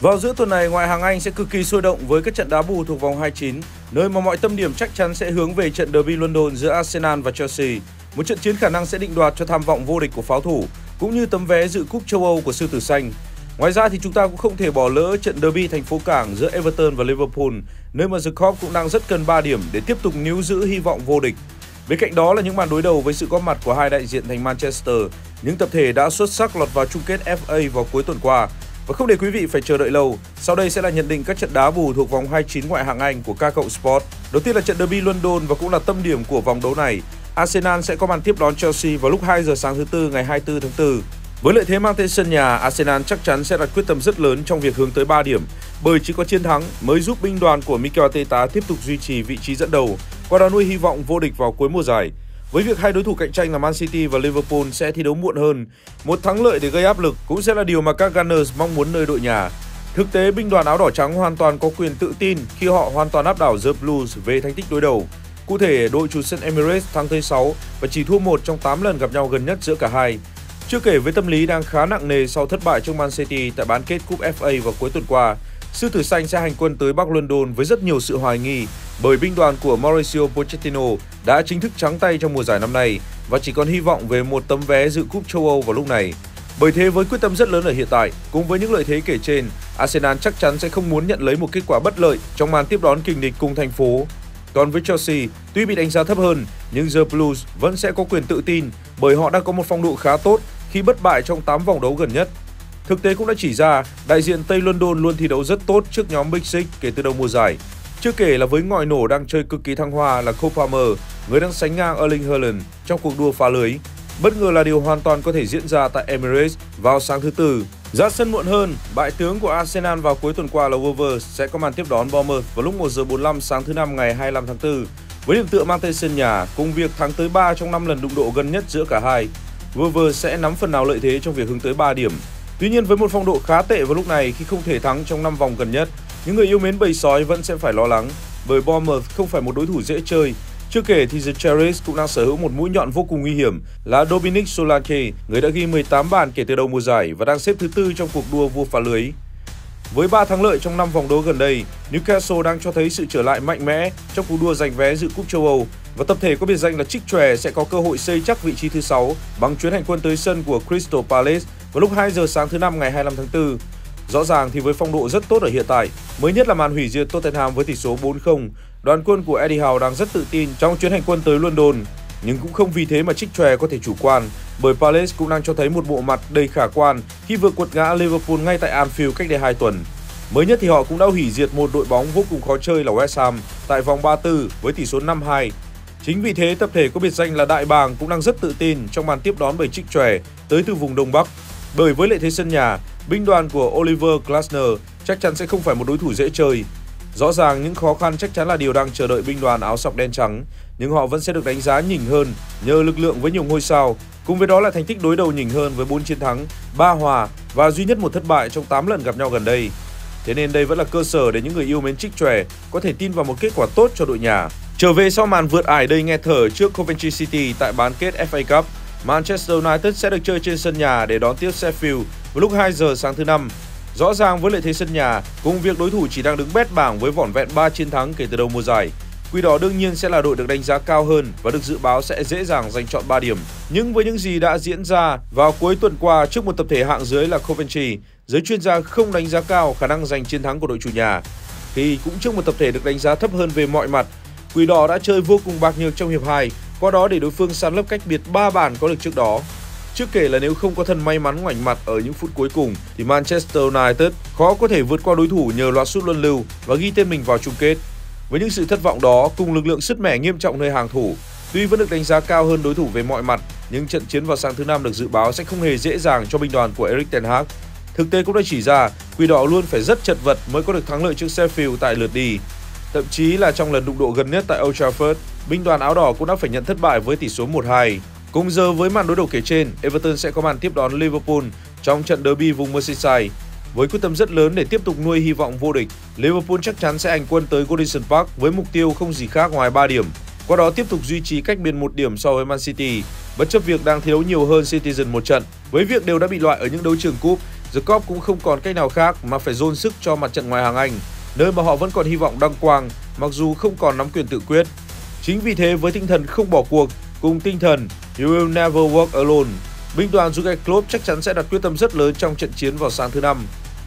Vào giữa tuần này, ngoại hạng Anh sẽ cực kỳ sôi động với các trận đá bù thuộc vòng 29, nơi mà mọi tâm điểm chắc chắn sẽ hướng về trận derby London giữa Arsenal và Chelsea. Một trận chiến khả năng sẽ định đoạt cho tham vọng vô địch của pháo thủ, cũng như tấm vé dự cúp châu Âu của Sư tử Xanh. Ngoài ra thì chúng ta cũng không thể bỏ lỡ trận derby thành phố cảng giữa Everton và Liverpool, nơi mà The Cop cũng đang rất cần 3 điểm để tiếp tục níu giữ hy vọng vô địch. Bên cạnh đó là những màn đối đầu với sự góp mặt của hai đại diện thành Manchester, những tập thể đã xuất sắc lọt vào chung kết FA vào cuối tuần qua. Và không để quý vị phải chờ đợi lâu, sau đây sẽ là nhận định các trận đá bù thuộc vòng 29 ngoại hạng Anh của K+ Sport. Đầu tiên là trận derby London và cũng là tâm điểm của vòng đấu này. Arsenal sẽ có màn tiếp đón Chelsea vào lúc 2 giờ sáng thứ Tư ngày 24 tháng 4. Với lợi thế mang tên sân nhà, Arsenal chắc chắn sẽ đặt quyết tâm rất lớn trong việc hướng tới 3 điểm, bởi chỉ có chiến thắng mới giúp binh đoàn của Mikel Arteta tiếp tục duy trì vị trí dẫn đầu, qua đó nuôi hy vọng vô địch vào cuối mùa giải. Với việc hai đối thủ cạnh tranh là Man City và Liverpool sẽ thi đấu muộn hơn, một thắng lợi để gây áp lực cũng sẽ là điều mà các Gunners mong muốn nơi đội nhà. Thực tế, binh đoàn áo đỏ trắng hoàn toàn có quyền tự tin khi họ hoàn toàn áp đảo The Blues về thành tích đối đầu. Cụ thể, đội chủ sân Emirates thắng tới 6 và chỉ thua 1 trong 8 lần gặp nhau gần nhất giữa cả hai. Chưa kể với tâm lý đang khá nặng nề sau thất bại trước Man City tại bán kết cúp FA vào cuối tuần qua, Sư tử Xanh sẽ hành quân tới Bắc London với rất nhiều sự hoài nghi, bởi binh đoàn của Mauricio Pochettino đã chính thức trắng tay trong mùa giải năm nay và chỉ còn hy vọng về một tấm vé dự cúp châu Âu vào lúc này. Bởi thế, với quyết tâm rất lớn ở hiện tại, cùng với những lợi thế kể trên, Arsenal chắc chắn sẽ không muốn nhận lấy một kết quả bất lợi trong màn tiếp đón kình địch cùng thành phố. Còn với Chelsea, tuy bị đánh giá thấp hơn, nhưng The Blues vẫn sẽ có quyền tự tin bởi họ đang có một phong độ khá tốt khi bất bại trong 8 vòng đấu gần nhất. Thực tế cũng đã chỉ ra, đại diện Tây London luôn thi đấu rất tốt trước nhóm Big Six kể từ đầu mùa giải. Chưa kể là với ngòi nổ đang chơi cực kỳ thăng hoa là Cole Palmer, người đang sánh ngang Erling Haaland trong cuộc đua phá lưới. Bất ngờ là điều hoàn toàn có thể diễn ra tại Emirates vào sáng thứ Tư. Ra sân muộn hơn, bại tướng của Arsenal vào cuối tuần qua là Wolves sẽ có màn tiếp đón Bournemouth vào lúc 1 giờ 45 sáng thứ Năm ngày 25 tháng 4. Với điểm tựa mang tên sân nhà, cùng việc thắng tới 3 trong 5 lần đụng độ gần nhất giữa cả hai, Wolves sẽ nắm phần nào lợi thế trong việc hướng tới 3 điểm. Tuy nhiên, với một phong độ khá tệ vào lúc này khi không thể thắng trong 5 vòng gần nhất, những người yêu mến bầy sói vẫn sẽ phải lo lắng, bởi Bournemouth không phải một đối thủ dễ chơi. Chưa kể thì The Cherries cũng đang sở hữu một mũi nhọn vô cùng nguy hiểm là Dominic Solanke, người đã ghi 18 bàn kể từ đầu mùa giải và đang xếp thứ tư trong cuộc đua vua phá lưới. Với 3 thắng lợi trong 5 vòng đấu gần đây, Newcastle đang cho thấy sự trở lại mạnh mẽ trong cuộc đua giành vé dự cúp châu Âu, và tập thể có biệt danh là Chích Chòe sẽ có cơ hội xây chắc vị trí thứ 6 bằng chuyến hành quân tới sân của Crystal Palace vào lúc 2 giờ sáng thứ Năm ngày 25 tháng 4. Rõ ràng thì với phong độ rất tốt ở hiện tại, mới nhất là màn hủy diệt Tottenham với tỷ số 4-0, đoàn quân của Eddie Howe đang rất tự tin trong chuyến hành quân tới London. Nhưng cũng không vì thế mà Chích Chòe có thể chủ quan, bởi Palace cũng đang cho thấy một bộ mặt đầy khả quan khi vừa quật ngã Liverpool ngay tại Anfield cách đây 2 tuần. Mới nhất thì họ cũng đã hủy diệt một đội bóng vô cùng khó chơi là West Ham tại vòng 34 với tỷ số 5-2. Chính vì thế, tập thể có biệt danh là Đại Bàng cũng đang rất tự tin trong màn tiếp đón bởi Chích Chòe tới từ vùng Đông Bắc. Bởi với lợi thế sân nhà, binh đoàn của Oliver Glasner chắc chắn sẽ không phải một đối thủ dễ chơi. Rõ ràng những khó khăn chắc chắn là điều đang chờ đợi binh đoàn áo sọc đen trắng, nhưng họ vẫn sẽ được đánh giá nhỉnh hơn nhờ lực lượng với nhiều ngôi sao, cùng với đó là thành tích đối đầu nhỉnh hơn với 4 chiến thắng, 3 hòa và duy nhất một thất bại trong 8 lần gặp nhau gần đây. Thế nên đây vẫn là cơ sở để những người yêu mến Chích Chòe có thể tin vào một kết quả tốt cho đội nhà. Trở về sau màn vượt ải đầy nghe thở trước Coventry City tại bán kết FA Cup, Manchester United sẽ được chơi trên sân nhà để đón tiếp Sheffield vào lúc 2 giờ sáng thứ Năm. Rõ ràng với lợi thế sân nhà, cùng việc đối thủ chỉ đang đứng bét bảng với vỏn vẹn 3 chiến thắng kể từ đầu mùa giải, Quỷ Đỏ đương nhiên sẽ là đội được đánh giá cao hơn và được dự báo sẽ dễ dàng giành chọn 3 điểm. Nhưng với những gì đã diễn ra vào cuối tuần qua trước một tập thể hạng dưới là Coventry, giới chuyên gia không đánh giá cao khả năng giành chiến thắng của đội chủ nhà. Khi cũng trước một tập thể được đánh giá thấp hơn về mọi mặt, Quỷ Đỏ đã chơi vô cùng bạc nhược trong hiệp 2, qua đó để đối phương san lấp cách biệt 3 bàn có được trước đó. Chưa kể là nếu không có thần may mắn ngoảnh mặt ở những phút cuối cùng thì Manchester United khó có thể vượt qua đối thủ nhờ loạt sút luân lưu và ghi tên mình vào chung kết. Với những sự thất vọng đó cùng lực lượng sứt mẻ nghiêm trọng nơi hàng thủ, tuy vẫn được đánh giá cao hơn đối thủ về mọi mặt, nhưng trận chiến vào sáng thứ Năm được dự báo sẽ không hề dễ dàng cho binh đoàn của Erik ten Hag. Thực tế cũng đã chỉ ra, Quỷ Đỏ luôn phải rất chật vật mới có được thắng lợi trước Sheffield tại lượt đi. Thậm chí là trong lần đụng độ gần nhất tại Old Trafford, binh đoàn áo đỏ cũng đã phải nhận thất bại với tỷ số 1-2. Cùng giờ với màn đối đầu kể trên, Everton sẽ có màn tiếp đón Liverpool trong trận derby vùng Merseyside. Với quyết tâm rất lớn để tiếp tục nuôi hy vọng vô địch, Liverpool chắc chắn sẽ hành quân tới Goodison Park với mục tiêu không gì khác ngoài 3 điểm, qua đó tiếp tục duy trì cách biệt 1 điểm so với Man City, bất chấp việc đang thi đấu nhiều hơn Citizen một trận. Với việc đều đã bị loại ở những đấu trường cúp, The Klopp cũng không còn cách nào khác mà phải dồn sức cho mặt trận ngoại hạng Anh, nơi mà họ vẫn còn hy vọng đăng quang mặc dù không còn nắm quyền tự quyết. Chính vì thế, với tinh thần không bỏ cuộc cùng tinh thần You Will Never Walk Alone, binh đoàn Jurgen Klopp chắc chắn sẽ đặt quyết tâm rất lớn trong trận chiến vào sáng thứ Năm.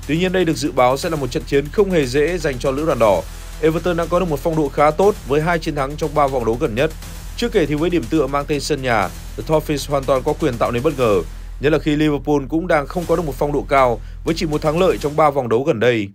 Tuy nhiên, đây được dự báo sẽ là một trận chiến không hề dễ dành cho lữ đoàn đỏ. Everton đang có được một phong độ khá tốt với 2 chiến thắng trong 3 vòng đấu gần nhất. Chưa kể thì với điểm tựa mang tên sân nhà, The Toffees hoàn toàn có quyền tạo nên bất ngờ, nhất là khi Liverpool cũng đang không có được một phong độ cao với chỉ một thắng lợi trong 3 vòng đấu gần đây.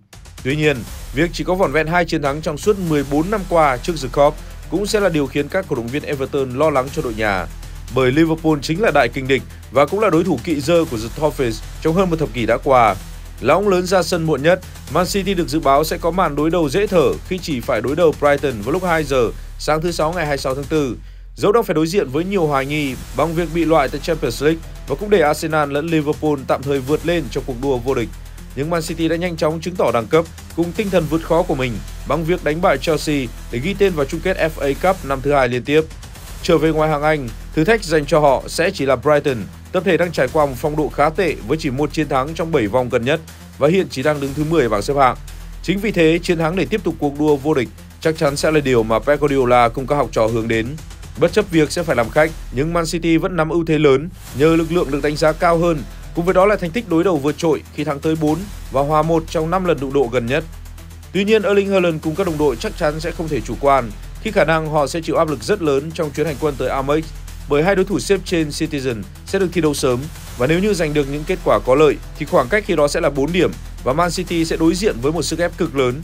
Tuy nhiên, việc chỉ có vỏn vẹn 2 chiến thắng trong suốt 14 năm qua trước The Klopp cũng sẽ là điều khiến các cổ động viên Everton lo lắng cho đội nhà, bởi Liverpool chính là đại kình địch và cũng là đối thủ kỵ dơ của The Toffees trong hơn một thập kỷ đã qua. Là ông lớn ra sân muộn nhất, Man City được dự báo sẽ có màn đối đầu dễ thở khi chỉ phải đối đầu Brighton vào lúc 2 giờ sáng thứ Sáu ngày 26 tháng 4. Dẫu đang phải đối diện với nhiều hoài nghi bằng việc bị loại tại Champions League và cũng để Arsenal lẫn Liverpool tạm thời vượt lên trong cuộc đua vô địch, nhưng Man City đã nhanh chóng chứng tỏ đẳng cấp cùng tinh thần vượt khó của mình bằng việc đánh bại Chelsea để ghi tên vào chung kết FA Cup năm thứ 2 liên tiếp. Trở về ngoại hạng Anh, thử thách dành cho họ sẽ chỉ là Brighton, tập thể đang trải qua một phong độ khá tệ với chỉ 1 chiến thắng trong 7 vòng gần nhất và hiện chỉ đang đứng thứ 10 bảng xếp hạng. Chính vì thế, chiến thắng để tiếp tục cuộc đua vô địch chắc chắn sẽ là điều mà Pep Guardiola cùng các học trò hướng đến. Bất chấp việc sẽ phải làm khách, nhưng Man City vẫn nắm ưu thế lớn nhờ lực lượng được đánh giá cao hơn, cùng với đó là thành tích đối đầu vượt trội khi thắng tới 4 và hòa 1 trong 5 lần đụng độ gần nhất. Tuy nhiên, Erling Haaland cùng các đồng đội chắc chắn sẽ không thể chủ quan khi khả năng họ sẽ chịu áp lực rất lớn trong chuyến hành quân tới Amex, bởi hai đối thủ xếp trên Citizen sẽ được thi đấu sớm và nếu như giành được những kết quả có lợi thì khoảng cách khi đó sẽ là 4 điểm và Man City sẽ đối diện với một sức ép cực lớn,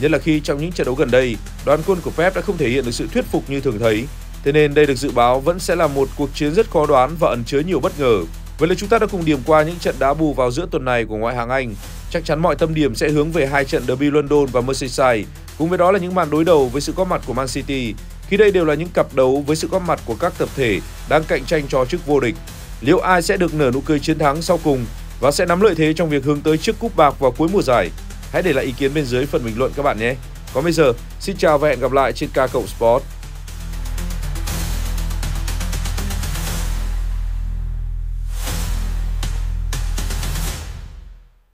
nhất là khi trong những trận đấu gần đây, đoàn quân của Pep đã không thể hiện được sự thuyết phục như thường thấy. Thế nên đây được dự báo vẫn sẽ là một cuộc chiến rất khó đoán và ẩn chứa nhiều bất ngờ. Vậy là chúng ta đã cùng điểm qua những trận đá bù vào giữa tuần này của ngoại hạng Anh. Chắc chắn mọi tâm điểm sẽ hướng về 2 trận derby London và Merseyside, cùng với đó là những màn đối đầu với sự góp mặt của Man City, khi đây đều là những cặp đấu với sự góp mặt của các tập thể đang cạnh tranh cho chức vô địch. Liệu ai sẽ được nở nụ cười chiến thắng sau cùng và sẽ nắm lợi thế trong việc hướng tới chiếc cúp bạc vào cuối mùa giải? Hãy để lại ý kiến bên dưới phần bình luận các bạn nhé. Còn bây giờ, xin chào và hẹn gặp lại trên K+ Sport.